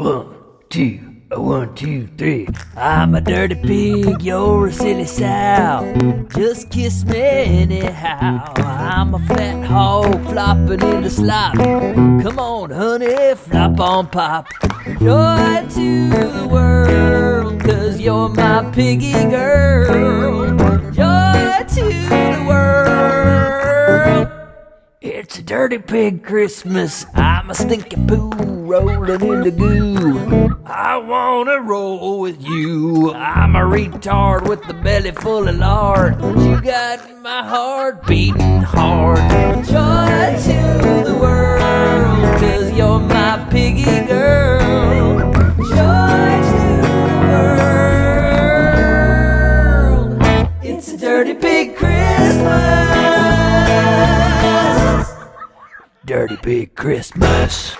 1, 2, 1, 2, 3. I'm a dirty pig, you're a silly sow. Just kiss me anyhow. I'm a fat hog flopping in the slop. Come on, honey, flop on pop. Joy to the world, 'cause you're my piggy girl. Joy to the world. It's a dirty pig Christmas. I'm a stinky poo rolling in the goo. I wanna roll with you. I'm a retard with the belly full of lard. You got my heart beating hard. Joy to the world, 'cause you're my piggy girl. Joy to the world. It's a dirty pig Christmas. Dirty Pig Christmas.